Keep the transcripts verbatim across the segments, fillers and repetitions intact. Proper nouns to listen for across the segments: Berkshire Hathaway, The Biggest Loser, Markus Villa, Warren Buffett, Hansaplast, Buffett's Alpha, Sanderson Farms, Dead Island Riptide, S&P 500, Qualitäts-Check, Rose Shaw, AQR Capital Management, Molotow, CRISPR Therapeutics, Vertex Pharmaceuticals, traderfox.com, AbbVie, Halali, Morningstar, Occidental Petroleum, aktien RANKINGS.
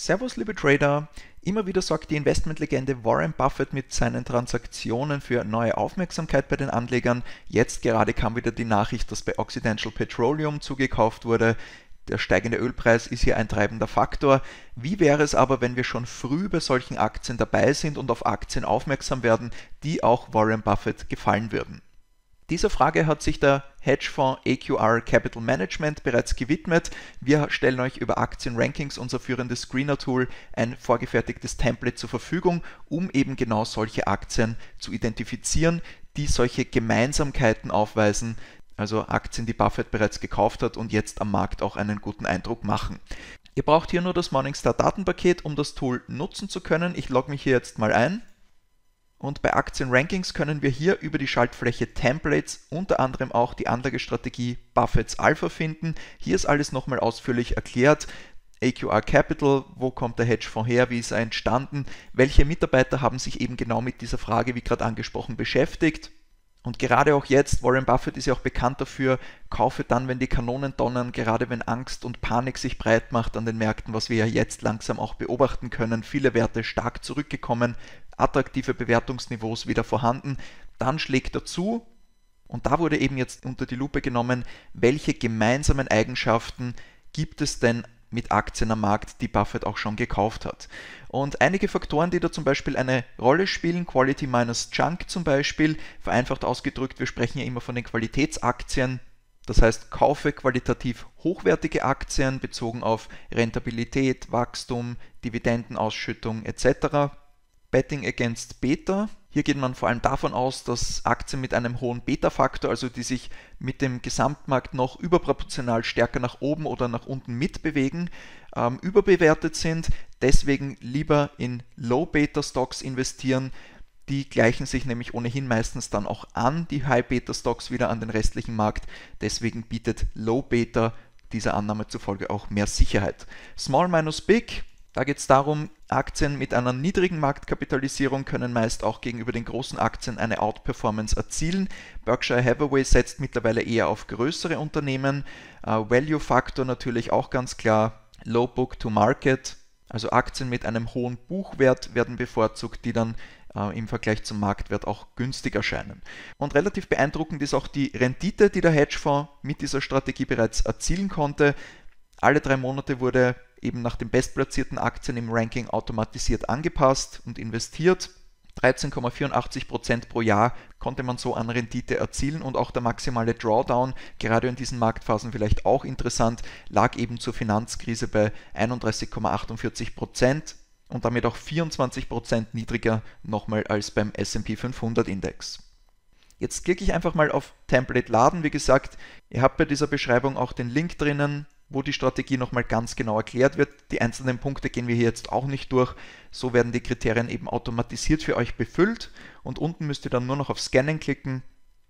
Servus liebe Trader, immer wieder sorgt die Investmentlegende Warren Buffett mit seinen Transaktionen für neue Aufmerksamkeit bei den Anlegern. Jetzt gerade kam wieder die Nachricht, dass bei Occidental Petroleum zugekauft wurde. Der steigende Ölpreis ist hier ein treibender Faktor. Wie wäre es aber, wenn wir schon früh bei solchen Aktien dabei sind und auf Aktien aufmerksam werden, die auch Warren Buffett gefallen würden? Dieser Frage hat sich der Hedgefonds A Q R Capital Management bereits gewidmet. Wir stellen euch über Aktienrankings, unser führendes Screener-Tool, ein vorgefertigtes Template zur Verfügung, um eben genau solche Aktien zu identifizieren, die solche Gemeinsamkeiten aufweisen, also Aktien, die Buffett bereits gekauft hat und jetzt am Markt auch einen guten Eindruck machen. Ihr braucht hier nur das Morningstar Datenpaket, um das Tool nutzen zu können. Ich logge mich hier jetzt mal ein. Und bei Aktienrankings können wir hier über die Schaltfläche Templates unter anderem auch die Anlagestrategie Buffetts Alpha finden. Hier ist alles nochmal ausführlich erklärt. A Q R Capital, wo kommt der Hedgefonds her, wie ist er entstanden, welche Mitarbeiter haben sich eben genau mit dieser Frage, wie gerade angesprochen, beschäftigt. Und gerade auch jetzt, Warren Buffett ist ja auch bekannt dafür, kaufe dann, wenn die Kanonen donnern, gerade wenn Angst und Panik sich breit macht an den Märkten, was wir ja jetzt langsam auch beobachten können. Viele Werte stark zurückgekommen, attraktive Bewertungsniveaus wieder vorhanden. Dann schlägt er zu und da wurde eben jetzt unter die Lupe genommen, welche gemeinsamen Eigenschaften gibt es denn mit Aktien am Markt, die Buffett auch schon gekauft hat. Und einige Faktoren, die da zum Beispiel eine Rolle spielen, Quality minus Junk zum Beispiel, vereinfacht ausgedrückt, wir sprechen ja immer von den Qualitätsaktien, das heißt, kaufe qualitativ hochwertige Aktien, bezogen auf Rentabilität, Wachstum, Dividendenausschüttung et cetera. Betting against Beta, hier geht man vor allem davon aus, dass Aktien mit einem hohen Beta-Faktor, also die sich mit dem Gesamtmarkt noch überproportional stärker nach oben oder nach unten mitbewegen, ähm, überbewertet sind. Deswegen lieber in Low-Beta-Stocks investieren. Die gleichen sich nämlich ohnehin meistens dann auch an, die High-Beta-Stocks wieder an den restlichen Markt. Deswegen bietet Low-Beta dieser Annahme zufolge auch mehr Sicherheit. Small minus Big. Da geht es darum, Aktien mit einer niedrigen Marktkapitalisierung können meist auch gegenüber den großen Aktien eine Outperformance erzielen. Berkshire Hathaway setzt mittlerweile eher auf größere Unternehmen. Uh, Value Factor natürlich auch ganz klar. Low Book to Market, also Aktien mit einem hohen Buchwert werden bevorzugt, die dann uh, im Vergleich zum Marktwert auch günstig erscheinen. Und relativ beeindruckend ist auch die Rendite, die der Hedgefonds mit dieser Strategie bereits erzielen konnte. Alle drei Monate wurde eben nach den bestplatzierten Aktien im Ranking automatisiert angepasst und investiert. dreizehn Komma vierundachtzig Prozent pro Jahr konnte man so an Rendite erzielen und auch der maximale Drawdown, gerade in diesen Marktphasen vielleicht auch interessant, lag eben zur Finanzkrise bei einunddreißig Komma achtundvierzig Prozent und damit auch vierundzwanzig Prozent niedriger nochmal als beim S und P fünfhundert Index. Jetzt klicke ich einfach mal auf Template laden. Wie gesagt, ihr habt bei dieser Beschreibung auch den Link drinnen, wo die Strategie nochmal ganz genau erklärt wird. Die einzelnen Punkte gehen wir hier jetzt auch nicht durch. So werden die Kriterien eben automatisiert für euch befüllt und unten müsst ihr dann nur noch auf Scannen klicken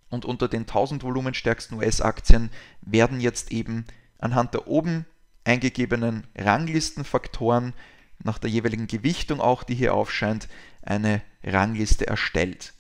und unter den tausend volumenstärksten U S-Aktien werden jetzt eben anhand der oben eingegebenen Ranglistenfaktoren nach der jeweiligen Gewichtung auch, die hier aufscheint, eine Rangliste erstellt.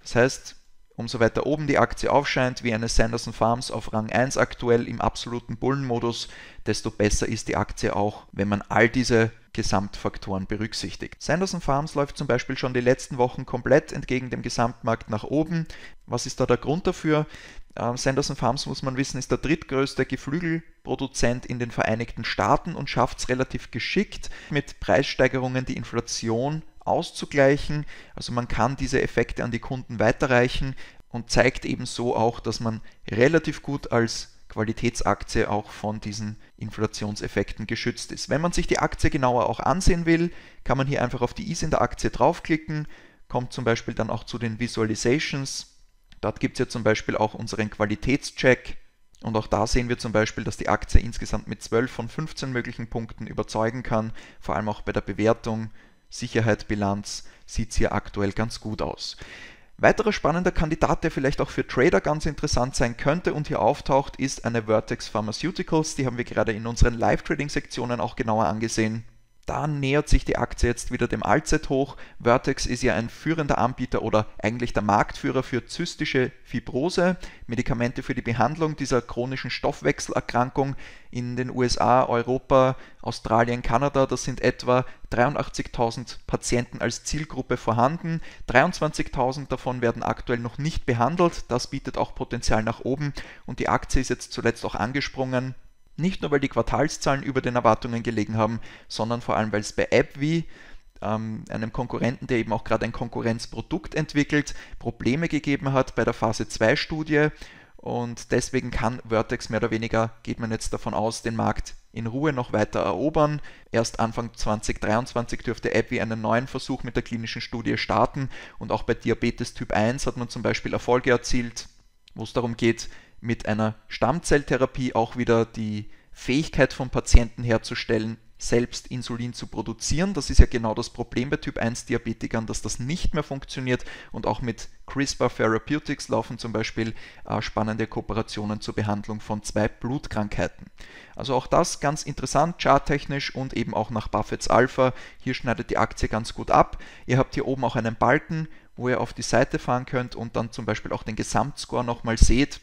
Das heißt, umso weiter oben die Aktie aufscheint, wie eine Sanderson Farms auf Rang eins aktuell im absoluten Bullenmodus, desto besser ist die Aktie auch, wenn man all diese Gesamtfaktoren berücksichtigt. Sanderson Farms läuft zum Beispiel schon die letzten Wochen komplett entgegen dem Gesamtmarkt nach oben. Was ist da der Grund dafür? Ähm, Sanderson Farms, muss man wissen, ist der drittgrößte Geflügelproduzent in den Vereinigten Staaten und schafft es relativ geschickt, mit Preissteigerungen die Inflation auszugleichen. Also man kann diese Effekte an die Kunden weiterreichen und zeigt ebenso auch, dass man relativ gut als Qualitätsaktie auch von diesen Inflationseffekten geschützt ist. Wenn man sich die Aktie genauer auch ansehen will, kann man hier einfach auf die Is in der Aktie draufklicken, kommt zum Beispiel dann auch zu den Visualizations. Dort gibt es ja zum Beispiel auch unseren Qualitätscheck. Und auch da sehen wir zum Beispiel, dass die Aktie insgesamt mit zwölf von fünfzehn möglichen Punkten überzeugen kann, vor allem auch bei der Bewertung. Sicherheit, Bilanz, sieht es hier aktuell ganz gut aus. Weiterer spannender Kandidat, der vielleicht auch für Trader ganz interessant sein könnte und hier auftaucht, ist eine Vertex Pharmaceuticals. Die haben wir gerade in unseren Live-Trading-Sektionen auch genauer angesehen. Da nähert sich die Aktie jetzt wieder dem Allzeithoch. Vertex ist ja ein führender Anbieter oder eigentlich der Marktführer für zystische Fibrose, Medikamente für die Behandlung dieser chronischen Stoffwechselerkrankung in den U S A, Europa, Australien, Kanada. Das sind etwa dreiundachtzigtausend Patienten als Zielgruppe vorhanden. dreiundzwanzigtausend davon werden aktuell noch nicht behandelt. Das bietet auch Potenzial nach oben und die Aktie ist jetzt zuletzt auch angesprungen. Nicht nur, weil die Quartalszahlen über den Erwartungen gelegen haben, sondern vor allem, weil es bei AbbVie, ähm, einem Konkurrenten, der eben auch gerade ein Konkurrenzprodukt entwickelt, Probleme gegeben hat bei der Phase zwei Studie. Und deswegen kann Vertex mehr oder weniger, geht man jetzt davon aus, den Markt in Ruhe noch weiter erobern. Erst Anfang zweitausenddreiundzwanzig dürfte AbbVie einen neuen Versuch mit der klinischen Studie starten. Und auch bei Diabetes Typ eins hat man zum Beispiel Erfolge erzielt, wo es darum geht, mit einer Stammzelltherapie auch wieder die Fähigkeit von Patienten herzustellen, selbst Insulin zu produzieren. Das ist ja genau das Problem bei Typ eins Diabetikern, dass das nicht mehr funktioniert. Und auch mit CRISPR Therapeutics laufen zum Beispiel äh, spannende Kooperationen zur Behandlung von zwei Blutkrankheiten. Also auch das ganz interessant, charttechnisch und eben auch nach Buffetts Alpha. Hier schneidet die Aktie ganz gut ab. Ihr habt hier oben auch einen Balken, wo ihr auf die Seite fahren könnt und dann zum Beispiel auch den Gesamtscore nochmal seht.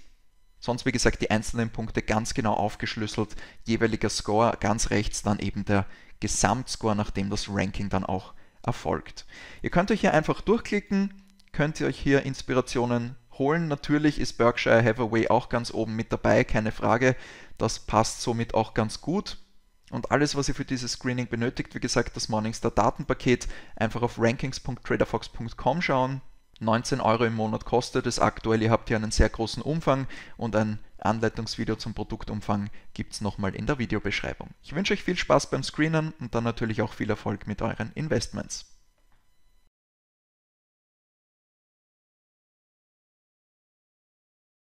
Sonst, wie gesagt, die einzelnen Punkte ganz genau aufgeschlüsselt, jeweiliger Score, ganz rechts dann eben der Gesamtscore, nachdem das Ranking dann auch erfolgt. Ihr könnt euch hier einfach durchklicken, könnt ihr euch hier Inspirationen holen. Natürlich ist Berkshire Hathaway auch ganz oben mit dabei, keine Frage. Das passt somit auch ganz gut. Und alles, was ihr für dieses Screening benötigt, wie gesagt, das Morningstar Datenpaket, einfach auf rankings punkt traderfox punkt com schauen. neunzehn Euro im Monat kostet es aktuell. Ihr habt hier einen sehr großen Umfang und ein Anleitungsvideo zum Produktumfang gibt es nochmal in der Videobeschreibung. Ich wünsche euch viel Spaß beim Screenen und dann natürlich auch viel Erfolg mit euren Investments.